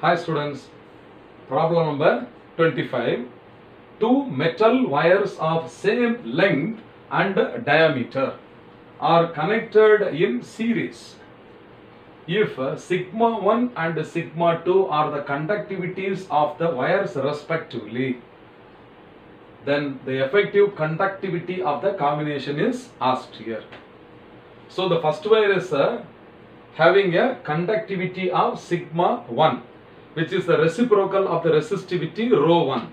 Hi students, problem number 25. Two metal wires of same length and diameter are connected in series. If sigma 1 and sigma 2 are the conductivities of the wires respectively, then the effective conductivity of the combination is asked here. So the first wire is having a conductivity of sigma 1, which is the reciprocal of the resistivity rho 1.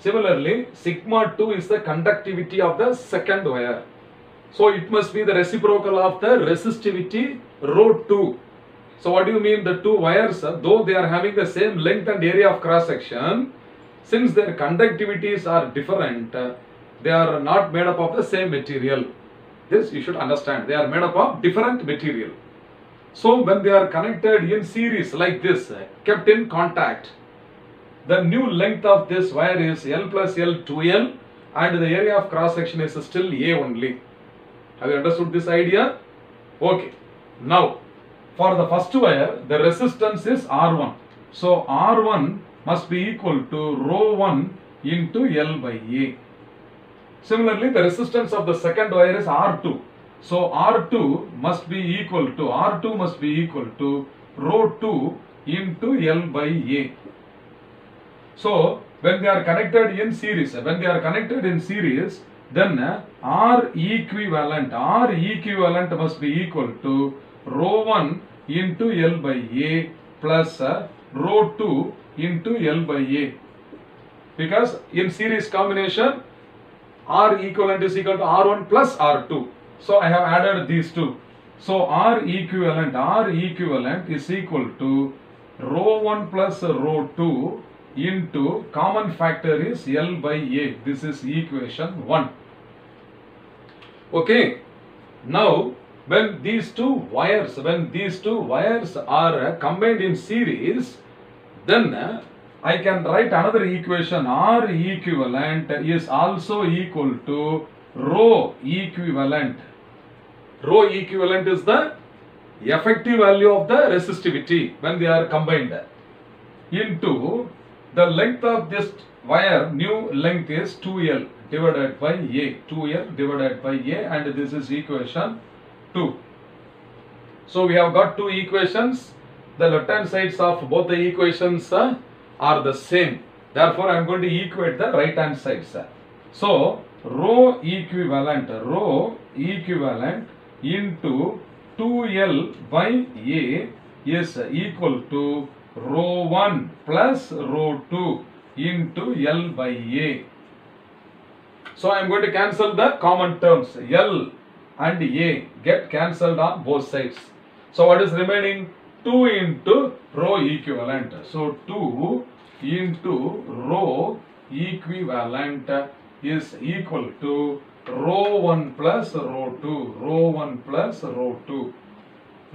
Similarly, sigma 2 is the conductivity of the second wire. So it must be the reciprocal of the resistivity rho 2. So what do you mean? The two wires, though they are having the same length and area of cross section, since their conductivities are different, they are not made up of the same material. This you should understand. They are made up of different material. So when they are connected in series like this, kept in contact, the new length of this wire is L plus L 2L and the area of cross section is still A only. Have you understood this idea? Okay. Now, for the first wire, the resistance is R1. So R1 must be equal to rho 1 into L by A. Similarly, the resistance of the second wire is R2. So R2 must be equal to rho 2 into L by A. So when they are connected in series, then R equivalent must be equal to rho 1 into L by A plus rho 2 into L by A. Because in series combination, R equivalent is equal to R1 plus R2. So I have added these two. So R equivalent is equal to rho 1 plus rho 2 into common factor is L by A. This is equation 1. Okay. Now when these two wires are combined in series, then I can write another equation. R equivalent is also equal to rho equivalent. Rho equivalent is the effective value of the resistivity when they are combined into the length of this wire. New length is 2L divided by A. 2L divided by A, and this is equation 2. So we have got two equations. The left hand sides of both the equations are the same. Therefore, I am going to equate the right hand sides. So rho equivalent into 2L by A is equal to rho 1 plus rho 2 into L by A. So I am going to cancel the common terms. L and A get cancelled on both sides. So what is remaining? 2 into rho equivalent. So 2 into rho equivalent is equal to rho 1 plus rho 2.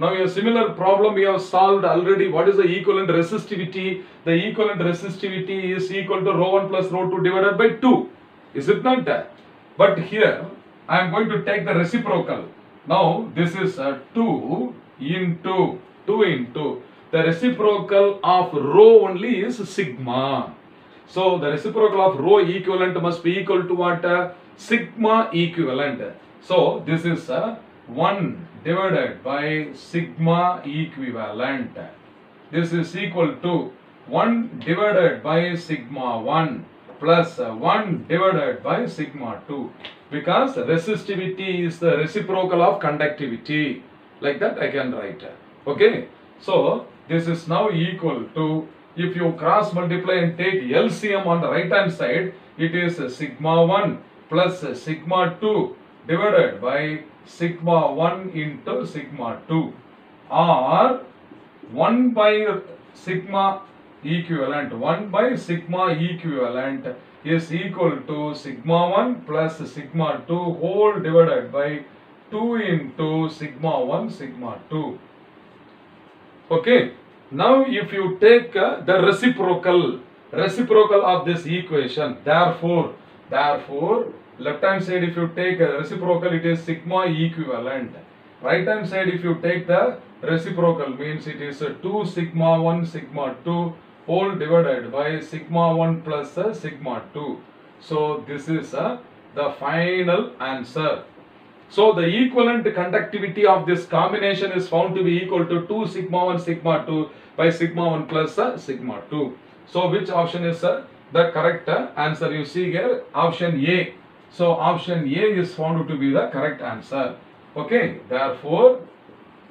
Now a similar problem we have solved already. What is the equivalent resistivity? The equivalent resistivity is equal to rho 1 plus rho 2 divided by 2. Is it not that? But here I am going to take the reciprocal. Now this is 2 into the reciprocal of rho only is sigma. So the reciprocal of rho equivalent must be equal to what? Sigma equivalent. So this is 1 divided by sigma equivalent. This is equal to 1 divided by sigma 1 plus 1 divided by sigma 2. Because resistivity is the reciprocal of conductivity. Like that I can write. Okay. So this is now equal to, if you cross multiply and take LCM on the right hand side, it is sigma 1 plus sigma 2 divided by sigma 1 into sigma 2, or 1 by sigma equivalent is equal to sigma 1 plus sigma 2 whole divided by 2 into sigma 1 sigma 2. Okay. Now if you take the reciprocal of this equation, therefore left hand side, if you take a reciprocal, it is sigma equivalent. Right hand side, if you take the reciprocal, means it is 2 sigma 1 sigma 2 whole divided by sigma 1 plus sigma 2. So this is the final answer. So the equivalent conductivity of this combination is found to be equal to 2 sigma 1 sigma 2 by sigma 1 plus sigma 2. So which option is the correct answer? You see here option A. So option A is found to be the correct answer. Okay, therefore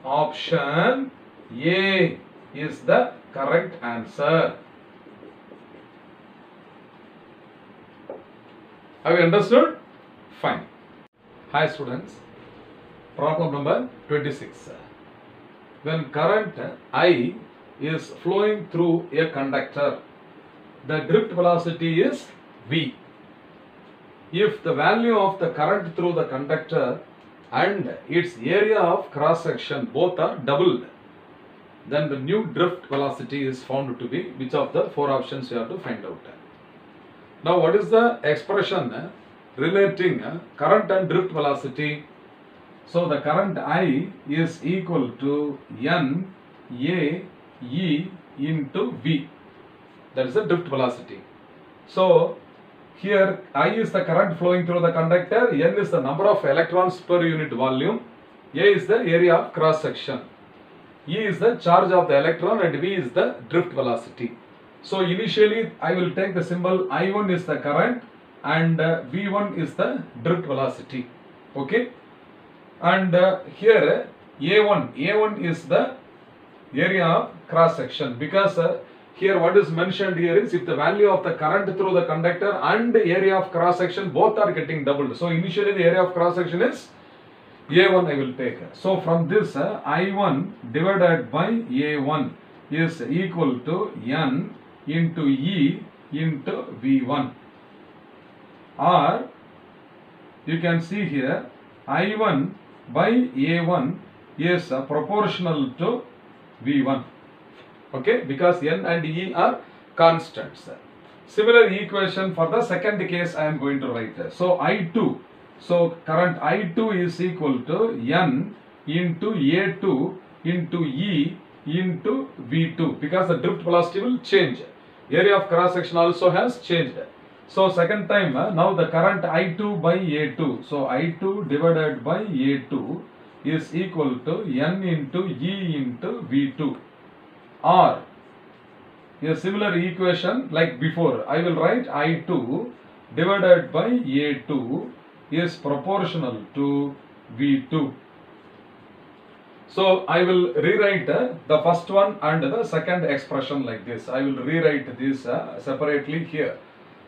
option A is the correct answer. Have you understood? Fine. Hi students, problem number 26. When current I is flowing through a conductor, the drift velocity is V. If the value of the current through the conductor and its area of cross section both are doubled, then the new drift velocity is found to be. Which of the four options you have to find out? Now what is the expression relating current and drift velocity? So the current I is equal to N A E into V. That is the drift velocity. So here I is the current flowing through the conductor, N is the number of electrons per unit volume, A is the area of cross section, E is the charge of the electron, and V is the drift velocity. So initially I will take the symbol I1 is the current and V1 is the drift velocity. Okay, and here A1 is the area of cross section, because here what is mentioned here is if the value of the current through the conductor and the area of cross section both are getting doubled. So initially the area of cross section is A1 I will take. So from this I1 divided by A1 is equal to N into E into V1. Or you can see here I1 by A1 is proportional to V1. Okay, because N and E are constants. Similar equation for the second case I am going to write. So I2, so current I2 is equal to N into A2 into E into V2, because the drift velocity will change. Area of cross section also has changed. So second time, now the current I2 by A2. So I2 divided by A2 is equal to N into E into V2. Or a similar equation like before, I will write I2 divided by A2 is proportional to V2. So I will rewrite the first one and the second expression like this. I will rewrite this separately here.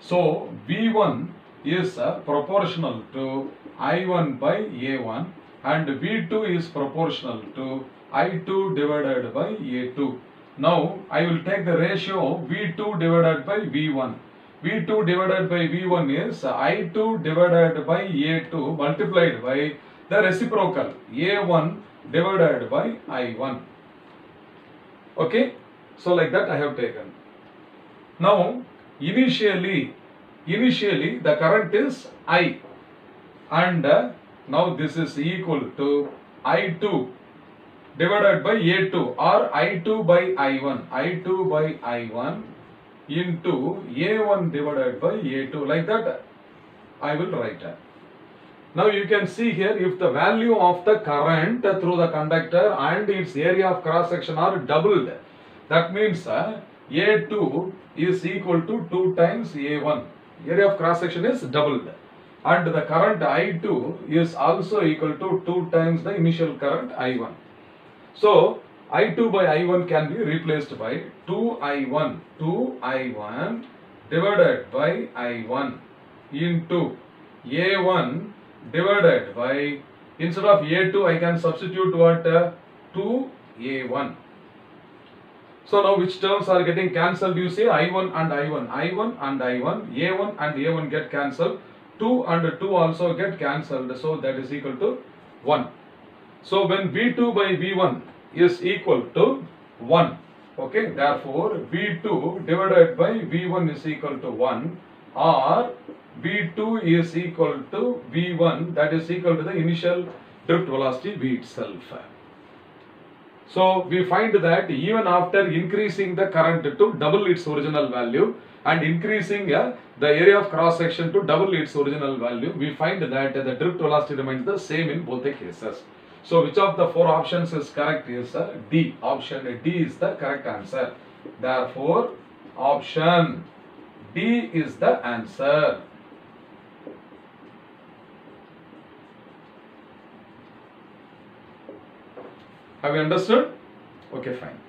So V1 is proportional to I1 by A1 and V2 is proportional to I2 divided by A2. Now I will take the ratio of V2 divided by V1. V2 divided by V1 is I2 divided by A2 multiplied by the reciprocal A1 divided by I1. Okay, so like that I have taken. Now initially the current is I, and now this is equal to I2 divided by A2 or I2 by I1. I2 by I1 into A1 divided by A2. Like that I will write. Now you can see here if the value of the current through the conductor and its area of cross section are doubled, that means A2 is equal to 2 times A1. Area of cross section is doubled. And the current I2 is also equal to 2 times the initial current I1. So I2 by I1 can be replaced by 2I1 divided by I1 into A1 divided by, instead of A2 I can substitute what 2A1. So now which terms are getting cancelled? You see I1 and I1, A1 and A1 get cancelled, 2 and 2 also get cancelled, so that is equal to 1. So when V2 by V1 is equal to 1, okay, therefore V2 divided by V1 is equal to 1, or V2 is equal to V1, that is equal to the initial drift velocity v itself. So we find that even after increasing the current to double its original value and increasing the area of cross section to double its original value, we find that the drift velocity remains the same in both the cases. So which of the four options is correct? Is D. Option D is the correct answer. Therefore, option D is the answer. Have you understood? Okay, fine.